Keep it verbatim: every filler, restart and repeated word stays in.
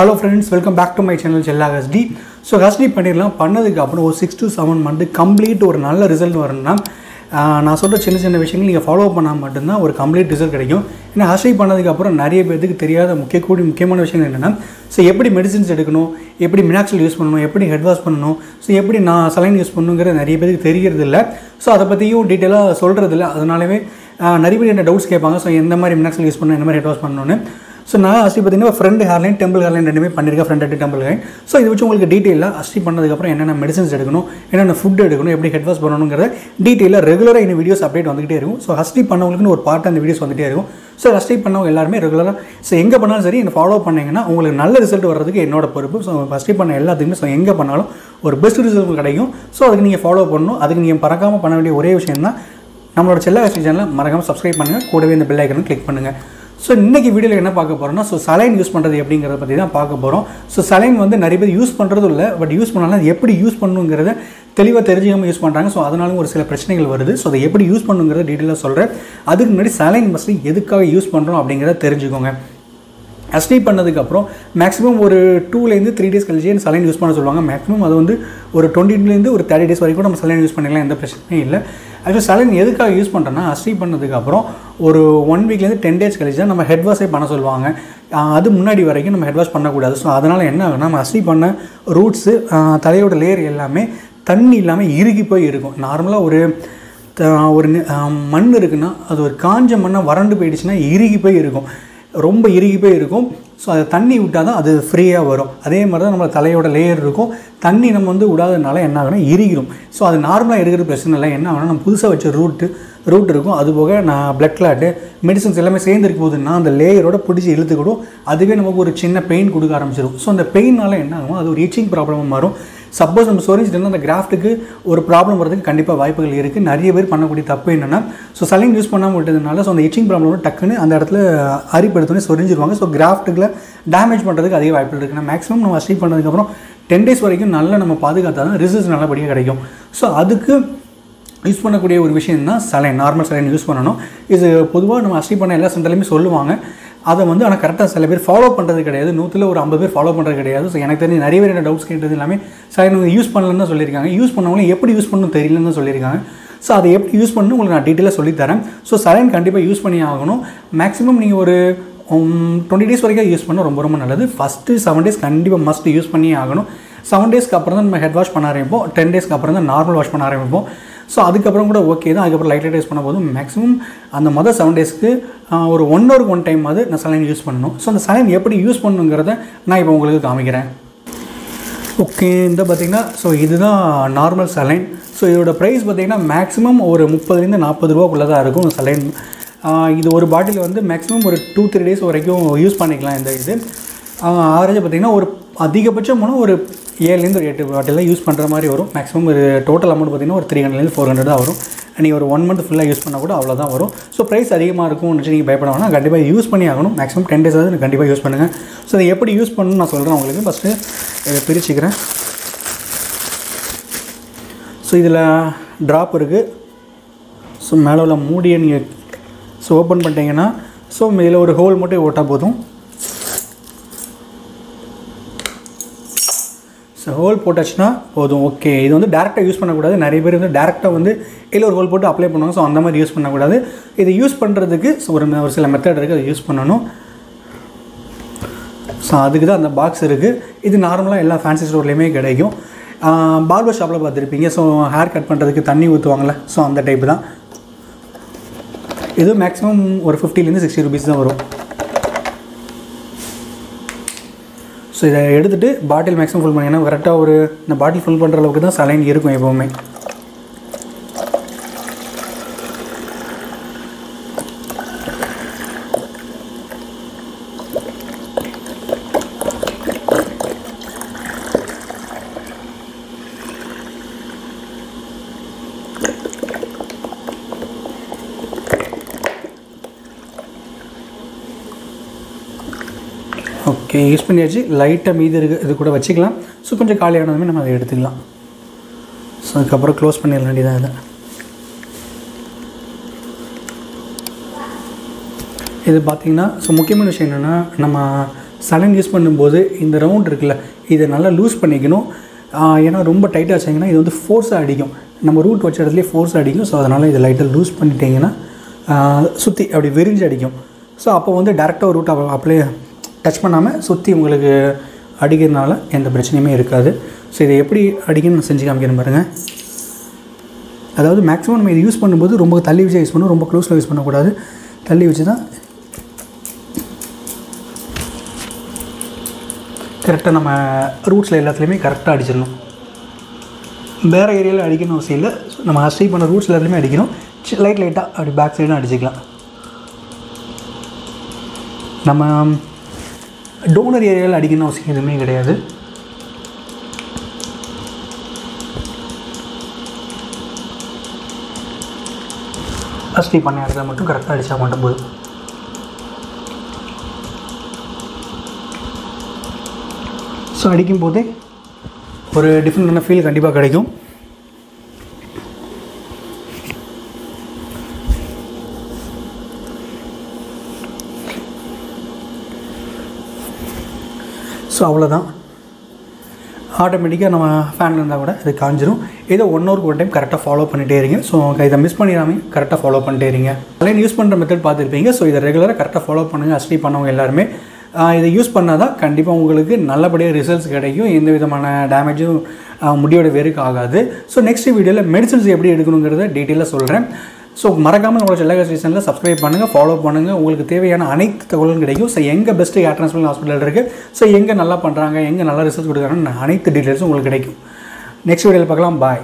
Hello friends welcome back to my channel चेल्ला hair transplant so hair transplant பண்ணிரலாம் பண்ணதுக்கு அப்புறம் ஒரு six to seven month complete ஒரு நல்ல ரிசல்ட் வரணும்னா நான் சொல்ற சின்ன சின்ன விஷயங்களை நீங்க ஃபாலோ பண்ணா மட்டும் தான் ஒரு கம்ப்ளீட் ரிசல்ட் கிடைக்கும். ஏன்னா ஹேர் ஸ்டைல் பண்ணதுக்கு அப்புறம் நிறைய பேருக்கு தெரியாத முக்கிய கூடி முக்கியமான விஷயங்கள் என்னன்னா சோ எப்படி மெடிசின்ஸ் எடுக்கணும், எப்படி மினாக்சில் யூஸ் பண்ணணும், எப்படி ஹெட் வாஷ் பண்ணணும், சோ எப்படி நான் சலைன் யூஸ் பண்ணணும்ங்கற நிறைய பேருக்கு தெரியிறது இல்ல. சோ அத பத்தியும் டீடைலா சொல்றது இல்ல. அதனாலவே நிறைய பேர் என்ன டவுட்ஸ் கேட்பாங்க சோ என்ன மாதிரி மினாக்சில் யூஸ் பண்ணணும், என்ன மாதிரி ஹெட் வாஷ் பண்ணணும்னு. सो ना अस्टी पाती फ्रंट हेयरलाइन टेम्पल हेयरलाइन रेडुमे पन्निरुक्केन front and temple hairline so इदु वच्चु उंगलुक्कु डीटेयला अस्टी पन्नदुक्कु अप्पुறம் என்னென்ன மெடிசின்ஸ் எடுக்கணும், என்னென்ன ஃபுட் எடுக்கணும், எப்படி ஹெட் வாஷ் பண்ணணும்ங்கற டீடைலா ரெகுலரா இந்த வீடியோஸ் அப்டேட் வந்துட்டே இருக்கும். சோ ஹஸ்டி பண்ணவங்களுக்குன்னு ஒரு பார்ட் அந்த வீடியோஸ் வந்துட்டே இருக்கும். சோ ஹஸ்டி பண்ணவங்க எல்லாரும் ரெகுலரா சோ எங்க பண்ணாலும் சரி என்ன ஃபாலோ பண்ணீங்கன்னா உங்களுக்கு நல்ல ரிசல்ட் வரதுக்கு என்னோட பொறுப்பு. சோ ஹஸ்டி பண்ண எல்லாத்துக்குமே சோ எங்க பண்ணாலும் ஒரு பெஸ்ட் ரிசல்ட் கிடைக்கும். சோ அதுக்கு நீங்க ஃபாலோ பண்ணனும். அதுக்கு நீங்க பறக்காம பண்ண வேண்டிய ஒரே விஷயம் என்ன நம்மளோட செல்லா ஹேர் சேனலை மறக்காம சப்ஸ்கிரைப் பண்ணுங்க, கூடவே இந்த பெல் ஐகானை கிளிக் பண்ணுங்க. सो इनकी वीडियो என்ன பார்க்க போறோம்னா சோ சலைன் யூஸ் பண்றது எப்படிங்கறத பத்தி தான் பார்க்க போறோம். சோ சலைன் வந்து நிறைய பேர் யூஸ் பண்றது இல்ல, பட் யூஸ் பண்ணாலும் எப்படி யூஸ் பண்ணணும்ங்கறத தெளிவா தெரிஞ்சுக்காம யூஸ் பண்றாங்க. சோ அதனாலும் ஒரு சில பிரச்சனைகள் வருது. சோ அதை எப்படி யூஸ் பண்ணணும்ங்கறத டீடைலா சொல்றேன். அதுக்கு முன்னாடி சலைன் மஸ்ட் எதுக்காக யூஸ் பண்றோம் அப்படிங்கறத தெரிஞ்சுக்கோங்க. அஸ்டி பண்ணதுக்கு அப்புறம் மேக்ஸिमम ஒரு two ல இருந்து three டேஸ் கழிச்சு சலைன் யூஸ் பண்ண சொல்வாங்க. மேக்ஸिमम அது வந்து ஒரு twenty ல இருந்து ஒரு thirty டேஸ் வரைக்கும் நம்ம சலைன் யூஸ் பண்ணிக்கலாம், எந்த பிரச்சனையும் இல்ல. ஆக்சுவலி சலைன் எதுக்காக யூஸ் பண்றோம்னா அஸ்டி பண்ணதுக்கு அப்புறம் ஒரு one week ல இருந்து ten டேஸ் கழிச்சு நம்ம ஹெட் வாஷே பண்ண சொல்வாங்க. அது முன்னாடி வரைக்கும் நம்ம ஹெட் வாஷ் பண்ண கூடாது. சோ அதனால என்ன ஆகும்னா நம்ம அஸ்டி பண்ண ரூட்ஸ் தலையோட லேயர் எல்லாமே தண்ணி இல்லாம இறுகி போய் இருக்கும். நார்மலா ஒரு ஒரு மண் இருக்குன்னா அது ஒரு காஞ்ச மண்ணா வறண்டு போயிடுச்சுனா இறுகி போய் இருக்கும், ரொம்ப இறுகி போய் இருக்கும். ஸோ அதை தண்ணி விட்டால் தான் அது ஃப்ரீயாக வரும். அதே மாதிரி தான் நம்ம தலையோட லேயர் இருக்கும், தண்ணி நம்ம வந்து விடாததுனால என்ன ஆகுனா இறுகிடும். ஸோ அது நார்மலாக இருக்கிற பிரச்சனை இல்லை. என்ன ஆகுனா நம்ம புதுசாக வச்ச ரூட்டு ரூட் இருக்கும், அது போக நான் பிளட் கிளாட்டு மெடிசன்ஸ் எல்லாமே சேர்ந்துருக்கும் போதுன்னா அந்த லேயரோட பிடிச்சி இழுத்துக்கிடும், அதுவே நமக்கு ஒரு சின்ன பெயின் கொடுக்க ஆரம்பிச்சிடும். ஸோ அந்த பெயினால் என்ன ஆகும், அது ஒரு இச்சிங் ப்ராப்ளமாக மாறும். சப்போஸ் நம்ம சொரிஞ்சிட்டோம்னா அந்த கிராஃப்ட்டுக்கு ஒரு ப்ராப்ளம் வரதுக்கு கண்டிப்பாக வாய்ப்புகள் இருக்குது. நிறைய பேர் பண்ணக்கூடிய தப்பு என்னென்னா ஸோ சலைன் யூஸ் பண்ணாமல் விட்டதுனால ஸோ அந்த இச்சிங் ப்ராப்ளம் டக்குன்னு அந்த இடத்துல அரிப்படுத்தோடனே சொரிஞ்சிருவாங்க. ஸோ கிராஃப்ட்டுக்குள்ள டேமேஜ் பண்ணுறதுக்கு அதிக வாய்ப்புகள் இருக்குது. நான் மேக்ஸிமம் நம்ம ஸ்டீப் பண்ணதுக்கப்புறம் டென் டேஸ் வரைக்கும் நல்லா நம்ம பாதுகாத்தா தான் ரிசல்ட்ஸ் நல்லபடியாக கிடைக்கும். ஸோ அதுக்கு யூஸ் பண்ணக்கூடிய ஒரு விஷயம் தான் சலைன். நார்மல் சலைன் யூஸ் பண்ணணும். இது பொதுவாக நம்ம அஸ்டி பண்ண எல்லா சென்டர்லையுமே சொல்லுவாங்க. அதை வந்து ஆனால் கரெக்டாக சில பேர் ஃபாலோ பண்ணுறது கிடையாது. நூற்றில் ஒரு ஐம்பது பேர் ஃபாலோ பண்ணுறது கிடையாது. ஸோ எனக்கு தெரிஞ்சு நிறைய பேர் என்ன டவுட்ஸ் கேட்டது எல்லாமே சலைன் யூஸ் பண்ணலன்னு தான் சொல்லியிருக்காங்க. யூஸ் பண்ணவங்களும் எப்படி யூஸ் பண்ணணும் தெரியலன்னு தான் சொல்லியிருக்காங்க. ஸோ அதை எப்படி யூஸ் பண்ணணும் உங்களுக்கு நான் டீட்டெயிலாக சொல்லித்தரேன். ஸோ சலைன் கண்டிப்பாக யூஸ் பண்ணி ஆகணும். மேக்ஸிமம் நீங்கள் ஒரு டுவெண்ட்டி டேஸ் வரைக்கும் யூஸ் பண்ணால் ரொம்ப ரொம்ப நல்லது. ஃபஸ்ட்டு செவன் டேஸ் கண்டிப்பாக மஸ்ட் யூஸ் பண்ணி ஆகணும். செவன் டேஸ்க்கு அப்புறம் தான் நம்ம ஹெட் வாஷ் பண்ண ஆரம்பிப்போம், டென் டேஸ்க்கு அப்புறம் தான் நார்மல் வாஷ் பண்ண ஆரம்பிப்போம். ஸோ அதுக்கப்புறம் கூட ஓகே தான், அதுக்கப்புறம் லைட் லைட் யூஸ் பண்ண போதும். மேக்ஸிமம் அந்த மொதல் செவன் டேஸ்க்கு ஒரு ஒன் ஹவருக்கு ஒன் டைம் அது நான் சலைன் யூஸ் பண்ணணும். ஸோ அந்த சலைன் எப்படி யூஸ் பண்ணணுங்கிறத நான் இப்போ உங்களுக்கு காமிக்கிறேன். ஓகே, இந்த பார்த்திங்கன்னா ஸோ இதுதான் நார்மல் சலைன். ஸோ இதோட ப்ரைஸ் பார்த்திங்கன்னா மேக்ஸிமம் ஒரு முப்பதுலேருந்து நாற்பது ரூபாக்குள்ளே தான் இருக்கும் சலைன். இது ஒரு பாட்டில் வந்து மேக்ஸிமம் ஒரு டூ த்ரீ டேஸ் வரைக்கும் யூஸ் பண்ணிக்கலாம். இந்த இது ஆவரேஜாக பார்த்திங்கன்னா ஒரு அதிகபட்சம் போனால் ஒரு ஏழுலேருந்து ஒரு எட்டு பாட்டிலாம் யூஸ் பண்ணுற மாதிரி வரும். மேக்ஸிமம் ஒரு டோட்டல் அமௌண்ட் பார்த்திங்கன்னா ஒரு த்ரீ ஹண்ட்ரட்லேருந்து ஃபோர் ஹண்ட்ரட் தான் வரும். நீங்கள் ஒரு ஒன் மந்த் ஃபுல்லாக யூஸ் பண்ணால் கூட அவ்வளோதான் வரும். ஸோ ப்ரைஸ் அதிகமாக இருக்கும்னு நினச்சி நீங்கள் பயப்பட வேணாம், கண்டிப்பாக யூஸ் பண்ணி ஆகணும். மேக்ஸிமம் டென் டேஸ் ஆகுது கண்டிப்பாக யூஸ் பண்ணுங்கள். ஸோ அதை எப்படி யூஸ் பண்ணணும்னு நான் சொல்கிறேன் உங்களுக்கு. ஃபஸ்ட்டு இதை பிரிச்சுக்கிறேன். ஸோ இதில் ட்ராப் இருக்குது. ஸோ மேலே உள்ள மூடியை நீங்கள் ஸோ ஓப்பன் பண்ணிட்டீங்கன்னா ஸோ இதில் ஒரு ஹோல் மட்டும் ஓட்டால் போதும். ஹோல் போட்டாச்சுன்னா போதும். ஓகே, இது வந்து டேரெக்டாக யூஸ் பண்ணக்கூடாது. நிறைய பேர் வந்து டேரெக்டாக வந்து இதில் ஒரு ஹோல் போட்டு அப்ளை பண்ணுவாங்க. ஸோ அந்த மாதிரி யூஸ் பண்ணக்கூடாது. இதை யூஸ் பண்ணுறதுக்கு ஒரு ஒரு சில மெத்தட் இருக்குது, அதை யூஸ் பண்ணணும். ஸோ அதுக்கு தான் அந்த பாக்ஸ் இருக்குது. இது நார்மலாக எல்லா ஃபேன்சி ஸ்டோர்லேயுமே கிடைக்கும். பார்பர் ஷாப்பில் பார்த்துருப்பீங்க ஸோ ஹேர் கட் பண்ணுறதுக்கு தண்ணி ஊற்றுவாங்களே, ஸோ அந்த டைப்பு தான் இது. மேக்ஸிமம் ஒரு ஃபிஃப்டிலேருந்து சிக்ஸ்டி ருபீஸ் தான் வரும். ஸோ இதை எடுத்துகிட்டு பாட்டில் மேக்ஸிமம் ஃபுல் பண்ணிங்கன்னா கரெக்டாக ஒரு இந்த பாட்டில் ஃபுல் பண்ணுற அளவுக்கு தான் சலைன் இருக்கும் எப்போவுமே. ஓகே, யூஸ் பண்ணியாச்சு. லைட்டாக மீதி இருக்குது, இது கூட வச்சுக்கலாம். ஸோ கொஞ்சம் காலியானதுமே நம்ம அதை எடுத்துக்கலாம். ஸோ அதுக்கப்புறம் க்ளோஸ் பண்ணிட வேண்டியதான். இதை இது பார்த்திங்கன்னா ஸோ முக்கியமான விஷயம் என்னென்னா நம்ம saline use பண்ணும்போது இந்த round இருக்குல இத நல்லா லூஸ் பண்ணிக்கணும் ஏனா ரொம்ப டைட்டா வச்சீங்கன்னா இது வந்து ஃபோர்ஸ் அடிக்கும் நம்ம ரூட் வச்ச இடத்துலயே ஃபோர்ஸ் அடிக்கும் சோ அதனால இத லைட்டா லூஸ் பண்ணிட்டீங்கன்னா சுத்தி அப்படியே விரிஞ்சு அடிக்கும் சோ அப்ப வந்து டைரக்ட்டா ரூட் அப்படியே டச் பண்ணாம சுத்தி உங்களுக்கு அடிக்கிறனால எந்த பிரச்சனையுமே இருக்காது சோ இத எப்படி அடிக்கணும் செஞ்சு காமிக்கிறேன் பாருங்க அதாவது மேக்ஸिमम நம்ம இது யூஸ் பண்ணும்போது ரொம்ப தள்ளி வச்சு யூஸ் பண்ணனும் ரொம்ப க்ளோஸ்ல யூஸ் பண்ண கூடாது தள்ளி வச்சு தான் கரெக்ட்டா நம்ம ரூட்ஸ்ல எல்லாத்துலயுமே கரெக்ட்டா அடிச்சிரணும் வேற ஏரியால அடிக்கணும் அவசியம் இல்ல நம்ம அஸ்ட்ரைப் பண்ண ரூட்ஸ்ல எல்லாத்துலயுமே அடிக்கணும் லைட் லைட்டா அப்படி பேக் சைடுல அடிச்சிக்கலாம் நம்ம டோனர் ஏரியால அடிக்கணும் அவசியம் எதுமே கிடையாது அஸ்ட்ரைப் பண்ண இடத்துல மட்டும் கரெக்ட்டா அடிச்சா மட்டும் போதும் सो अड़े और डिफ्रेंटान फील कंपा कम आटोमेटिका ना फैन कूड़ा कांजो वन और टाइम करेक्टा फालो पड़े सो मिस पड़ा करेक्टा फालो पड़े लाइन यूस पड़े मेथड पातेपी सो रेगुला करेक्टा फालो पड़ूंग अस्टी पड़वें एलेमें इதை யூஸ் பண்ணாதான் கண்டிப்பா உங்களுக்கு நல்லபடியா ரிசல்ட்ஸ் கிடைக்கும் எந்த விதமான டேமேஜும் முடியோட வேருக்கு ஆகாது சோ நெக்ஸ்ட் வீடியோல மெடிசின்ஸ் எப்படி எடுக்கணும்ங்கறதை டீடைலா சொல்றேன் சோ மறக்காம நம்ம செல்லா ஹேர் சீசன்ல சப்ஸ்கிரைப் பண்ணுங்க ஃபாலோ பண்ணுங்க உங்களுக்கு தேவையான அனைத்து தகவலும் கிடைக்கும் சோ எங்க பெஸ்ட் ஹேர் டிரான்ஸ்பிளான்ட் ஹாஸ்பிடல் இருக்கு சோ எங்க நல்லா பண்றாங்க எங்க நல்லா ரிசல்ட்ஸ் கொடுக்கறாங்க அனைத்து டீடைல்ஸும் உங்களுக்கு கிடைக்கும் நெக்ஸ்ட் வீடியோல பார்க்கலாம் பை